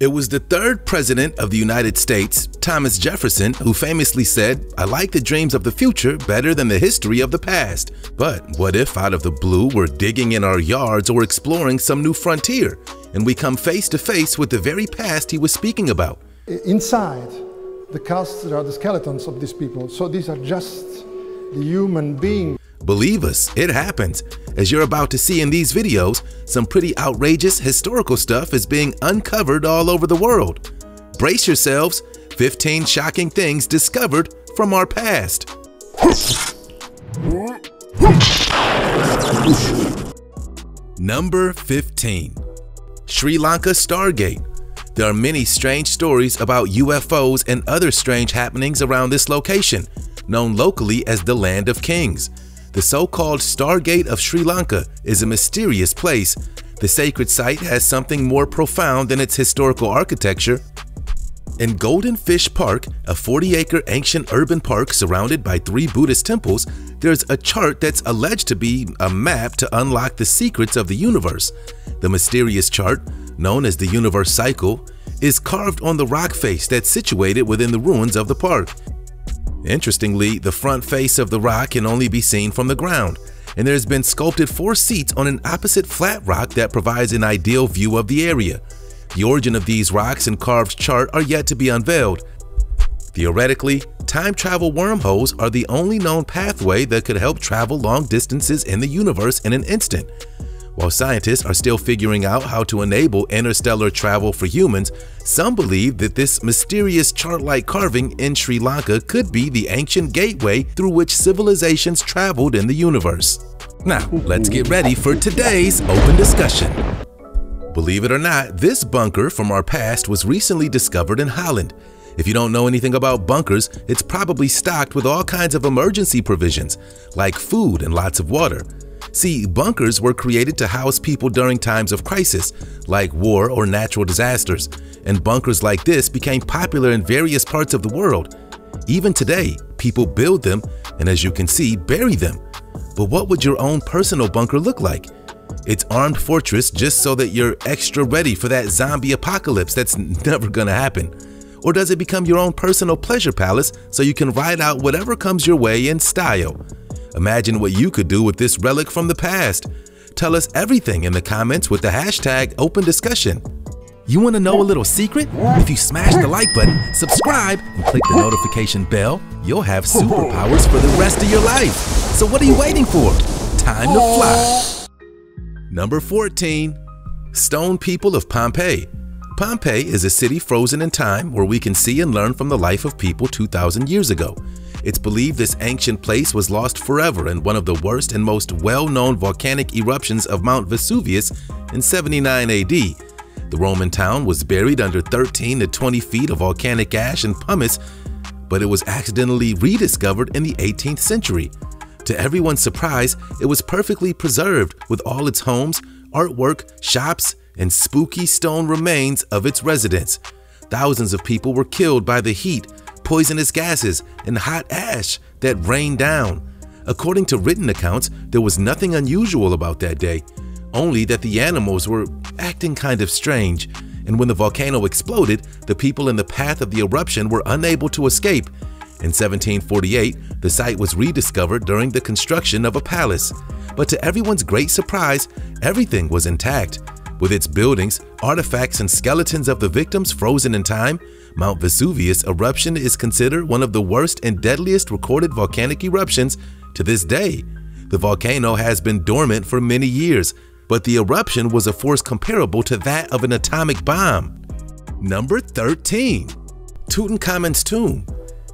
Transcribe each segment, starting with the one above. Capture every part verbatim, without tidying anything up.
It was the third president of the United States, Thomas Jefferson, who famously said, "I like the dreams of the future better than the history of the past. But what if out of the blue we're digging in our yards or exploring some new frontier, and we come face to face with the very past he was speaking about?" Inside the casts are the skeletons of these people, so these are just the human beings. Believe us, it happens. As you're about to see in these videos, some pretty outrageous historical stuff is being uncovered all over the world. Brace yourselves, fifteen shocking things discovered from our past. Number fifteen. Sri Lanka Stargate. There are many strange stories about U F Os and other strange happenings around this location, known locally as the Land of Kings. The so-called Stargate of Sri Lanka is a mysterious place. The sacred site has something more profound than its historical architecture. In Golden Fish Park, a forty acre ancient urban park surrounded by three Buddhist temples, there's a chart that's alleged to be a map to unlock the secrets of the universe. The mysterious chart, known as the Universe Cycle, is carved on the rock face that's situated within the ruins of the park. Interestingly, the front face of the rock can only be seen from the ground, and there's been sculpted four seats on an opposite flat rock that provides an ideal view of the area. The origin of these rocks and carved chart are yet to be unveiled. Theoretically, time travel wormholes are the only known pathway that could help travel long distances in the universe in an instant. While scientists are still figuring out how to enable interstellar travel for humans, some believe that this mysterious chart-like carving in Sri Lanka could be the ancient gateway through which civilizations traveled in the universe. Now, let's get ready for today's open discussion. Believe it or not, this bunker from our past was recently discovered in Holland. If you don't know anything about bunkers, it's probably stocked with all kinds of emergency provisions, like food and lots of water. See, bunkers were created to house people during times of crisis, like war or natural disasters, and bunkers like this became popular in various parts of the world. Even today, people build them and, as you can see, bury them. But what would your own personal bunker look like? It's armed fortress just so that you're extra ready for that zombie apocalypse that's never gonna happen. Or does it become your own personal pleasure palace so you can ride out whatever comes your way in style? Imagine what you could do with this relic from the past. Tell us everything in the comments with the hashtag open discussion. You want to know a little secret? If you smash the like button, subscribe, and click the notification bell, you'll have superpowers for the rest of your life. So what are you waiting for? Time to fly. Number fourteen. Stone People of Pompeii. Pompeii is a city frozen in time where we can see and learn from the life of people two thousand years ago. It's believed this ancient place was lost forever in one of the worst and most well-known volcanic eruptions of Mount Vesuvius in seventy-nine A D. The Roman town was buried under thirteen to twenty feet of volcanic ash and pumice, but it was accidentally rediscovered in the eighteenth century. To everyone's surprise, it was perfectly preserved with all its homes, artwork, shops, and spooky stone remains of its residents. Thousands of people were killed by the heat, poisonous gases, and hot ash that rained down. According to written accounts, there was nothing unusual about that day, only that the animals were acting kind of strange, and when the volcano exploded, the people in the path of the eruption were unable to escape. In seventeen forty-eight, the site was rediscovered during the construction of a palace, but to everyone's great surprise, everything was intact. With its buildings, artifacts, and skeletons of the victims frozen in time, Mount Vesuvius eruption is considered one of the worst and deadliest recorded volcanic eruptions to this day. The volcano has been dormant for many years, but the eruption was a force comparable to that of an atomic bomb. Number thirteen. Tutankhamun's tomb.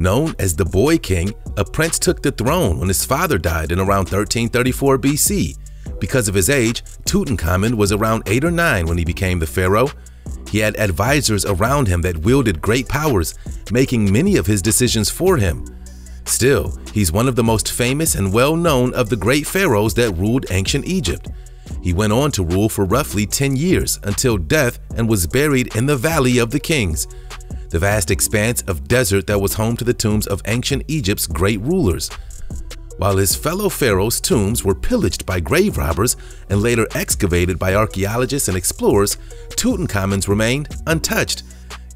Known as the Boy King, a prince took the throne when his father died in around thirteen thirty-four B C. Because of his age, Tutankhamun was around eight or nine when he became the pharaoh. He had advisors around him that wielded great powers, making many of his decisions for him. Still, he's one of the most famous and well-known of the great pharaohs that ruled ancient Egypt. He went on to rule for roughly ten years until death and was buried in the Valley of the Kings, the vast expanse of desert that was home to the tombs of ancient Egypt's great rulers. while his fellow pharaohs' tombs were pillaged by grave robbers and later excavated by archaeologists and explorers, Tutankhamun's remained untouched.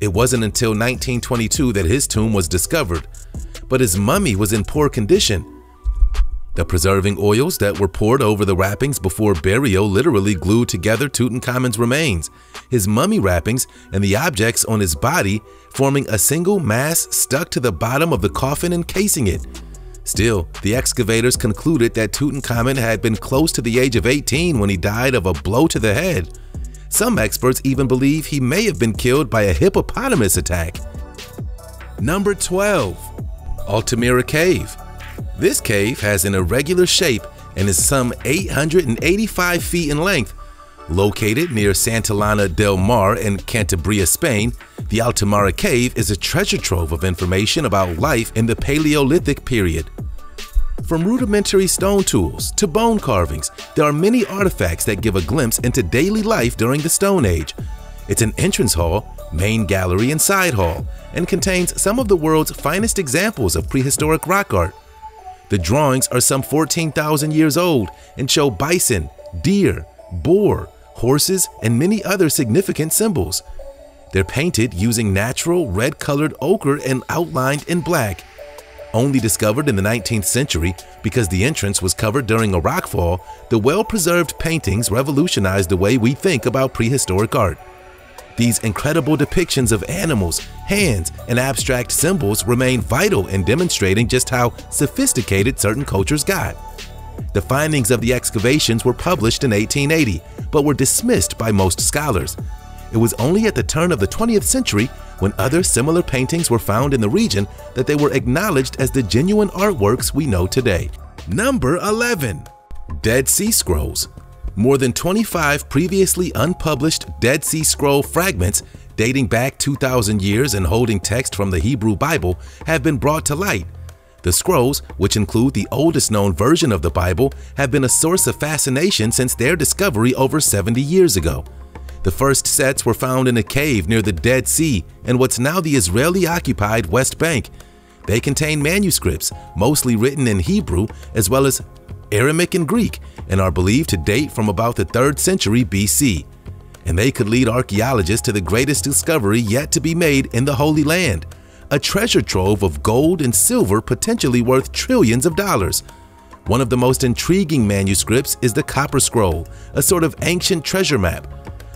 It wasn't until nineteen twenty-two that his tomb was discovered, but his mummy was in poor condition. The preserving oils that were poured over the wrappings before burial literally glued together Tutankhamun's remains, his mummy wrappings, and the objects on his body, forming a single mass stuck to the bottom of the coffin encasing it. Still, the excavators concluded that Tutankhamun had been close to the age of eighteen when he died of a blow to the head. Some experts even believe he may have been killed by a hippopotamus attack. Number twelve. Altamira Cave. This cave has an irregular shape and is some eight hundred eighty-five feet in length. Located near Santillana del Mar in Cantabria, Spain, the Altamira Cave is a treasure trove of information about life in the Paleolithic period. From rudimentary stone tools to bone carvings, there are many artifacts that give a glimpse into daily life during the Stone Age. It's an entrance hall, main gallery, and side hall, and contains some of the world's finest examples of prehistoric rock art. The drawings are some fourteen thousand years old and show bison, deer, boar, horses, and many other significant symbols. They're painted using natural red-colored ochre and outlined in black. Only discovered in the nineteenth century because the entrance was covered during a rockfall, the well-preserved paintings revolutionized the way we think about prehistoric art. These incredible depictions of animals, hands, and abstract symbols remain vital in demonstrating just how sophisticated certain cultures got. The findings of the excavations were published in eighteen eighty, but were dismissed by most scholars. It was only at the turn of the twentieth century, when other similar paintings were found in the region, that they were acknowledged as the genuine artworks we know today. Number eleven. Dead Sea Scrolls. More than twenty-five previously unpublished Dead Sea Scroll fragments dating back two thousand years and holding text from the Hebrew Bible have been brought to light. The scrolls, which include the oldest known version of the Bible, have been a source of fascination since their discovery over seventy years ago. The first sets were found in a cave near the Dead Sea and what's now the Israeli-occupied West Bank. They contain manuscripts, mostly written in Hebrew as well as Aramaic and Greek, and are believed to date from about the third century B C. And they could lead archaeologists to the greatest discovery yet to be made in the Holy Land, a treasure trove of gold and silver potentially worth trillions of dollars. One of the most intriguing manuscripts is the Copper Scroll, a sort of ancient treasure map.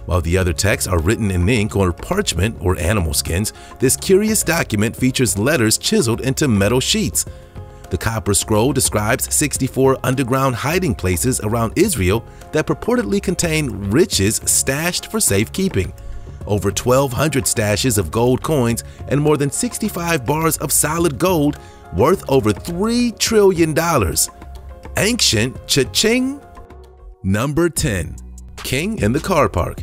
While the other texts are written in ink or parchment or animal skins, this curious document features letters chiseled into metal sheets. The Copper Scroll describes sixty-four underground hiding places around Israel that purportedly contain riches stashed for safekeeping. Over twelve hundred stashes of gold coins and more than sixty-five bars of solid gold worth over three trillion dollars. Ancient cha-ching! Number ten. King in the Car Park.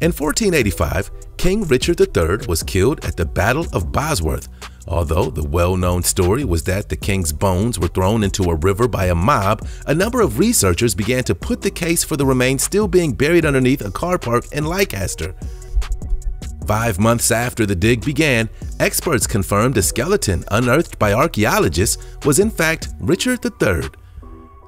In fourteen eighty-five, King Richard the Third was killed at the Battle of Bosworth, although the well-known story was that the king's bones were thrown into a river by a mob. A number of researchers began to put the case for the remains still being buried underneath a car park in Leicester. Five months after the dig began, experts confirmed a skeleton unearthed by archaeologists was in fact Richard the Third.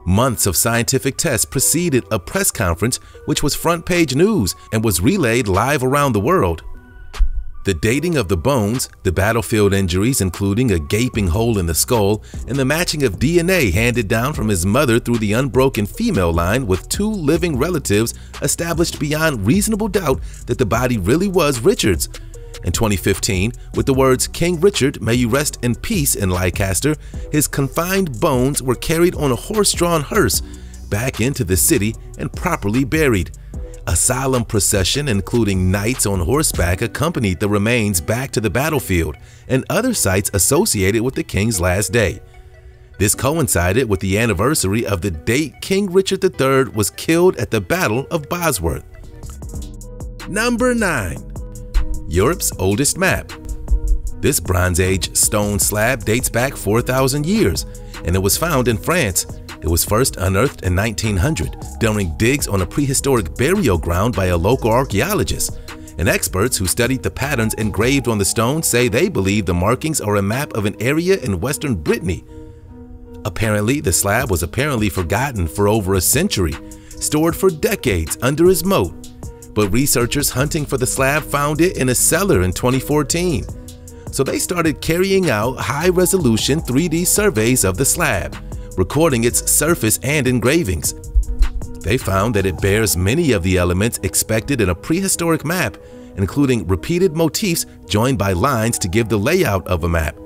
Months of scientific tests preceded a press conference which was front-page news and was relayed live around the world. The dating of the bones, the battlefield injuries including a gaping hole in the skull, and the matching of D N A handed down from his mother through the unbroken female line with two living relatives established beyond reasonable doubt that the body really was Richard's. In twenty fifteen, with the words, "King Richard, may you rest in peace," in Leicester, his confined bones were carried on a horse-drawn hearse back into the city and properly buried. A solemn procession including knights on horseback accompanied the remains back to the battlefield and other sites associated with the king's last day. This coincided with the anniversary of the date King Richard the Third was killed at the Battle of Bosworth. Number nine. Europe's oldest map. This Bronze Age stone slab dates back four thousand years, and it was found in France. It was first unearthed in nineteen hundred during digs on a prehistoric burial ground by a local archaeologist, and experts who studied the patterns engraved on the stone say they believe the markings are a map of an area in western Brittany. Apparently, the slab was apparently forgotten for over a century, stored for decades under his moat. But researchers hunting for the slab found it in a cellar in twenty fourteen. So they started carrying out high-resolution three D surveys of the slab, recording its surface and engravings. They found that it bears many of the elements expected in a prehistoric map, including repeated motifs joined by lines to give the layout of a map.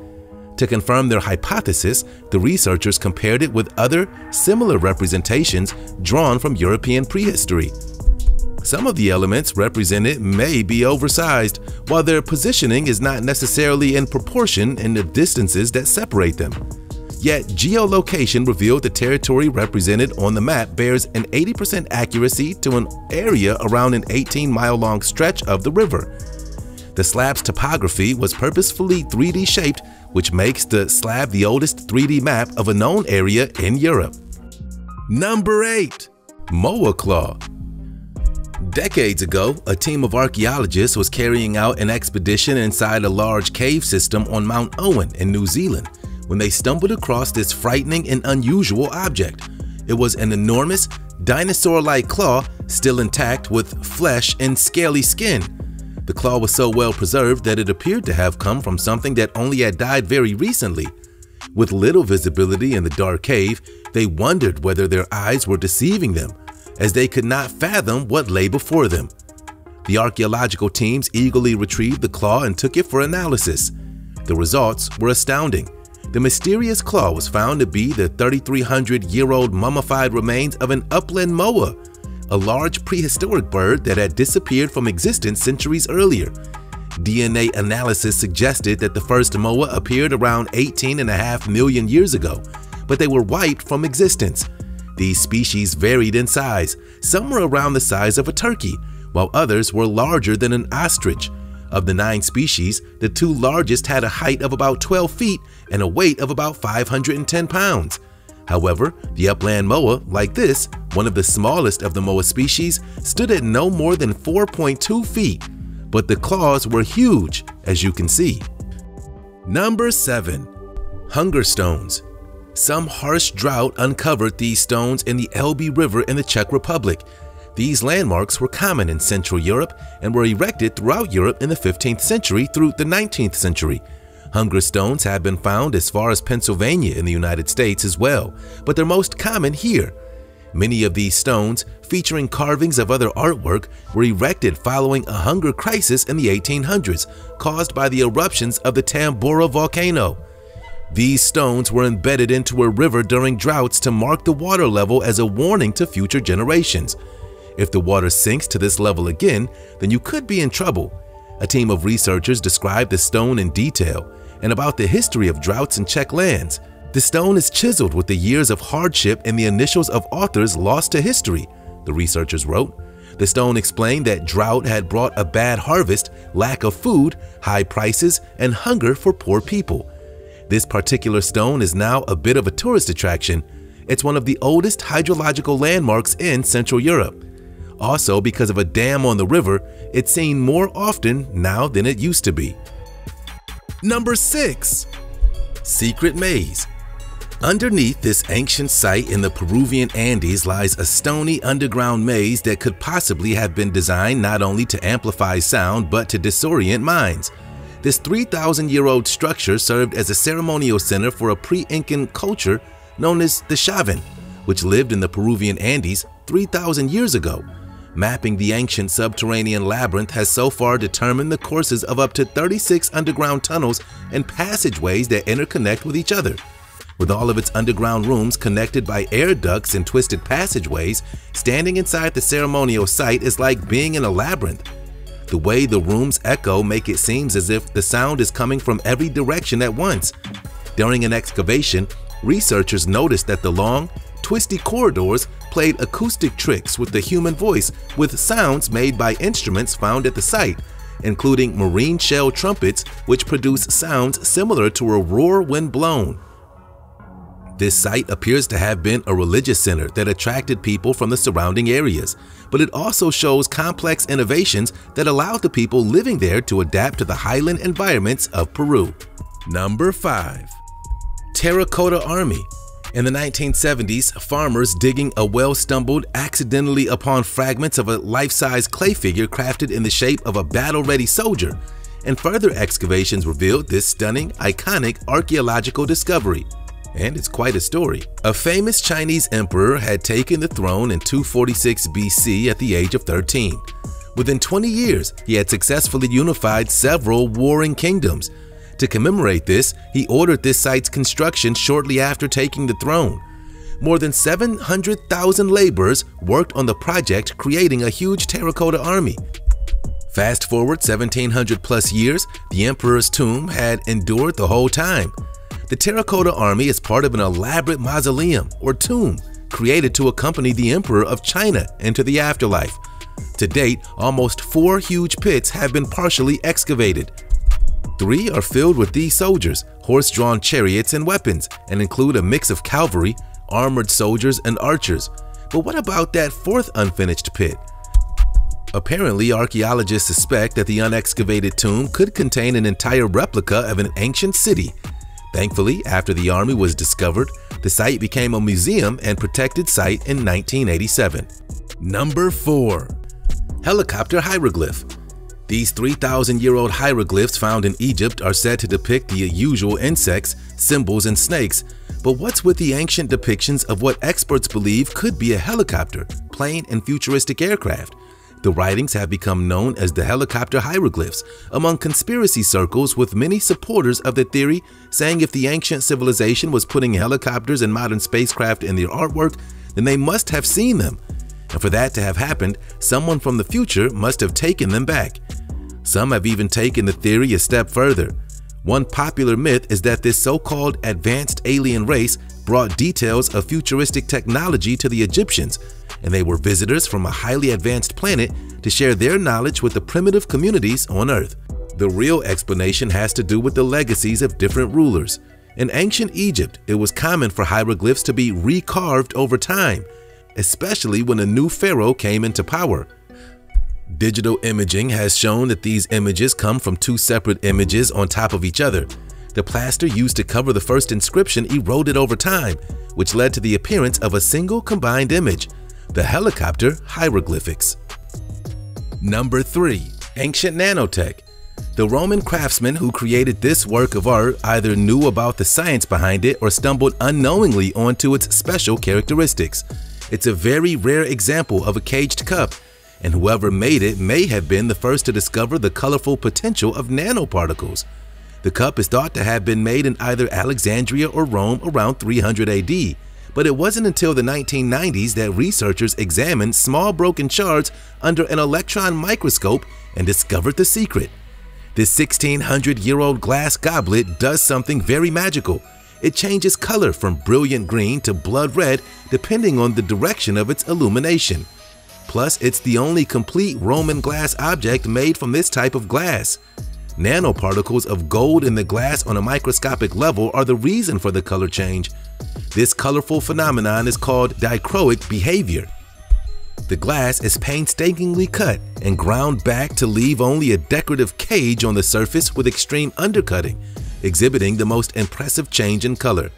To confirm their hypothesis, the researchers compared it with other similar representations drawn from European prehistory. Some of the elements represented may be oversized, while their positioning is not necessarily in proportion in the distances that separate them. Yet, geolocation revealed the territory represented on the map bears an eighty percent accuracy to an area around an eighteen mile long stretch of the river. The slab's topography was purposefully three D shaped, which makes the slab the oldest three D map of a known area in Europe. Number eight. Moa Claw. Decades ago, a team of archaeologists was carrying out an expedition inside a large cave system on Mount Owen in New Zealand when they stumbled across this frightening and unusual object. It was an enormous, dinosaur-like claw, still intact with flesh and scaly skin. The claw was so well preserved that it appeared to have come from something that only had died very recently. With little visibility in the dark cave, they wondered whether their eyes were deceiving them, as they could not fathom what lay before them. The archaeological teams eagerly retrieved the claw and took it for analysis. The results were astounding. The mysterious claw was found to be the three thousand three hundred year old mummified remains of an upland moa, a large prehistoric bird that had disappeared from existence centuries earlier. D N A analysis suggested that the first moa appeared around eighteen and a half million years ago, but they were wiped from existence. These species varied in size. Some were around the size of a turkey, while others were larger than an ostrich. Of the nine species, the two largest had a height of about twelve feet and a weight of about five hundred ten pounds. However, the upland moa, like this, one of the smallest of the moa species, stood at no more than four point two feet, but the claws were huge, as you can see. Number seven. Hunger Stones. Some harsh drought uncovered these stones in the Elbe River in the Czech Republic. These landmarks were common in Central Europe and were erected throughout Europe in the fifteenth century through the nineteenth century. Hunger stones have been found as far as Pennsylvania in the United States as well, but they're most common here. Many of these stones, featuring carvings of other artwork, were erected following a hunger crisis in the eighteen hundreds caused by the eruptions of the Tambora volcano. These stones were embedded into a river during droughts to mark the water level as a warning to future generations. If the water sinks to this level again, then you could be in trouble. A team of researchers described the stone in detail and about the history of droughts in Czech lands. The stone is chiseled with the years of hardship and the initials of authors lost to history, the researchers wrote. The stone explained that drought had brought a bad harvest, lack of food, high prices, and hunger for poor people. This particular stone is now a bit of a tourist attraction. It's one of the oldest hydrological landmarks in Central Europe. Also, because of a dam on the river, it's seen more often now than it used to be. Number six. Secret Maze. Underneath this ancient site in the Peruvian Andes lies a stony underground maze that could possibly have been designed not only to amplify sound but to disorient minds. This three thousand year old structure served as a ceremonial center for a pre-Incan culture known as the Chavín, which lived in the Peruvian Andes three thousand years ago. Mapping the ancient subterranean labyrinth has so far determined the courses of up to thirty-six underground tunnels and passageways that interconnect with each other. With all of its underground rooms connected by air ducts and twisted passageways, standing inside the ceremonial site is like being in a labyrinth. The way the rooms echo make it seem as if the sound is coming from every direction at once. During an excavation, researchers noticed that the long, twisty corridors played acoustic tricks with the human voice with sounds made by instruments found at the site, including marine shell trumpets, which produce sounds similar to a roar when blown. This site appears to have been a religious center that attracted people from the surrounding areas, but it also shows complex innovations that allowed the people living there to adapt to the highland environments of Peru. Number five. Terracotta Army. In the nineteen seventies, farmers digging a well stumbled accidentally upon fragments of a life-size clay figure crafted in the shape of a battle-ready soldier, and further excavations revealed this stunning, iconic archaeological discovery. And it's quite a story. A famous Chinese emperor had taken the throne in two forty-six B C at the age of thirteen. Within twenty years, he had successfully unified several warring kingdoms. To commemorate this, he ordered this site's construction shortly after taking the throne. More than seven hundred thousand laborers worked on the project, creating a huge terracotta army. Fast forward seventeen hundred plus years, the emperor's tomb had endured the whole time. The terracotta army is part of an elaborate mausoleum or tomb created to accompany the emperor of China into the afterlife. To date, almost four huge pits have been partially excavated. Three are filled with these soldiers, horse-drawn chariots and weapons, and include a mix of cavalry, armored soldiers, and archers. But what about that fourth unfinished pit? Apparently, archaeologists suspect that the unexcavated tomb could contain an entire replica of an ancient city. Thankfully, after the army was discovered, the site became a museum and protected site in nineteen eighty-seven. Number four. Helicopter hieroglyph. These three thousand year old hieroglyphs found in Egypt are said to depict the usual insects, symbols, and snakes, but what's with the ancient depictions of what experts believe could be a helicopter, plane, and futuristic aircraft? The writings have become known as the helicopter hieroglyphs among conspiracy circles, with many supporters of the theory saying if the ancient civilization was putting helicopters and modern spacecraft in their artwork, then they must have seen them. And for that to have happened, someone from the future must have taken them back. Some have even taken the theory a step further. One popular myth is that this so-called advanced alien race brought details of futuristic technology to the Egyptians, and they were visitors from a highly advanced planet to share their knowledge with the primitive communities on Earth. The real explanation has to do with the legacies of different rulers. In ancient Egypt, it was common for hieroglyphs to be recarved over time, especially when a new pharaoh came into power. Digital imaging has shown that these images come from two separate images on top of each other. The plaster used to cover the first inscription eroded over time, which led to the appearance of a single combined image, the helicopter hieroglyphics. Number three. Ancient nanotech. The Roman craftsmen who created this work of art either knew about the science behind it or stumbled unknowingly onto its special characteristics. It's a very rare example of a caged cup, and whoever made it may have been the first to discover the colorful potential of nanoparticles. The cup is thought to have been made in either Alexandria or Rome around three hundred A D, but it wasn't until the nineteen nineties that researchers examined small broken shards under an electron microscope and discovered the secret. This sixteen hundred year old glass goblet does something very magical. It changes color from brilliant green to blood red depending on the direction of its illumination. Plus, it's the only complete Roman glass object made from this type of glass. Nanoparticles of gold in the glass on a microscopic level are the reason for the color change. This colorful phenomenon is called dichroic behavior. The glass is painstakingly cut and ground back to leave only a decorative cage on the surface with extreme undercutting, exhibiting the most impressive change in color.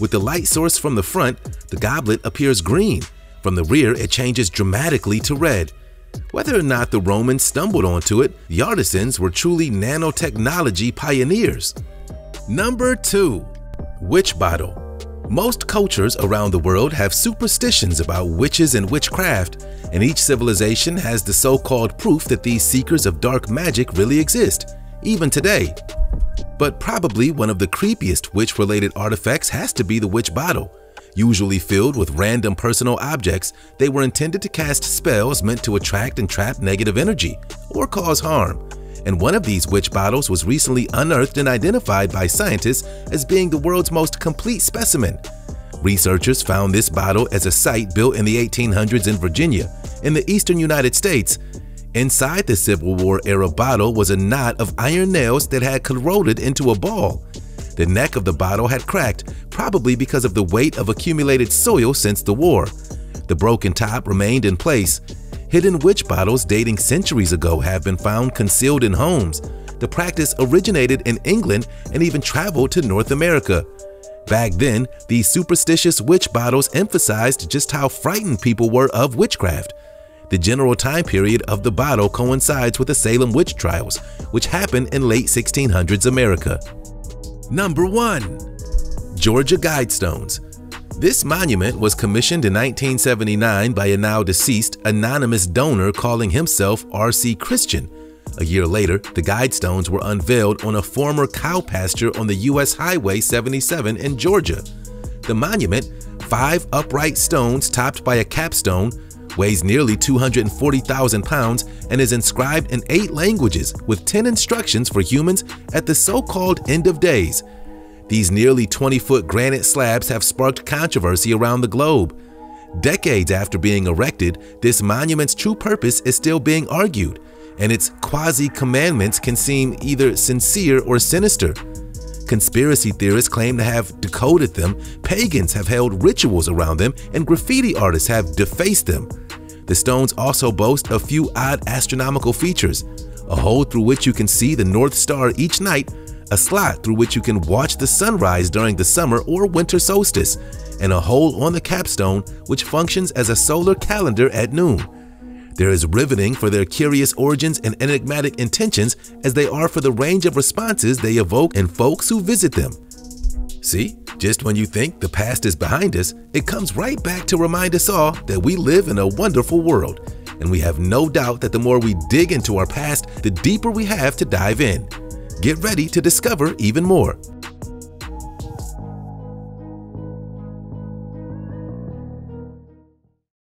With the light source from the front, the goblet appears green. From the rear, it changes dramatically to red. Whether or not the Romans stumbled onto it, the artisans were truly nanotechnology pioneers. Number two. Witch bottle. Most cultures around the world have superstitions about witches and witchcraft, and each civilization has the so-called proof that these seekers of dark magic really exist, even today. But probably one of the creepiest witch-related artifacts has to be the witch bottle. Usually filled with random personal objects, they were intended to cast spells meant to attract and trap negative energy or cause harm. And one of these witch bottles was recently unearthed and identified by scientists as being the world's most complete specimen. Researchers found this bottle as a site built in the eighteen hundreds in Virginia, in the eastern United States. Inside the Civil War era bottle was a knot of iron nails that had corroded into a ball. The neck of the bottle had cracked, probably because of the weight of accumulated soil since the war. The broken top remained in place. Hidden witch bottles dating centuries ago have been found concealed in homes. The practice originated in England and even traveled to North America. Back then, these superstitious witch battles emphasized just how frightened people were of witchcraft. The general time period of the battle coincides with the Salem Witch Trials, which happened in late sixteen hundreds America. Number one. Georgia Guidestones. This monument was commissioned in nineteen seventy-nine by a now-deceased anonymous donor calling himself R C Christian. A year later, the Guidestones were unveiled on a former cow pasture on the U S Highway seventy-seven in Georgia. The monument, five upright stones topped by a capstone, weighs nearly two hundred forty thousand pounds and is inscribed in eight languages with ten instructions for humans at the so-called end of days. These nearly twenty-foot granite slabs have sparked controversy around the globe. Decades after being erected, this monument's true purpose is still being argued, and its quasi-commandments can seem either sincere or sinister. Conspiracy theorists claim to have decoded them, pagans have held rituals around them, and graffiti artists have defaced them. The stones also boast a few odd astronomical features: a hole through which you can see the North Star each night, a slot through which you can watch the sunrise during the summer or winter solstice, and a hole on the capstone which functions as a solar calendar at noon. There is riveting for their curious origins and enigmatic intentions, as they are for the range of responses they evoke in folks who visit them. See, just when you think the past is behind us, it comes right back to remind us all that we live in a wonderful world, and we have no doubt that the more we dig into our past, the deeper we have to dive in. Get ready to discover even more.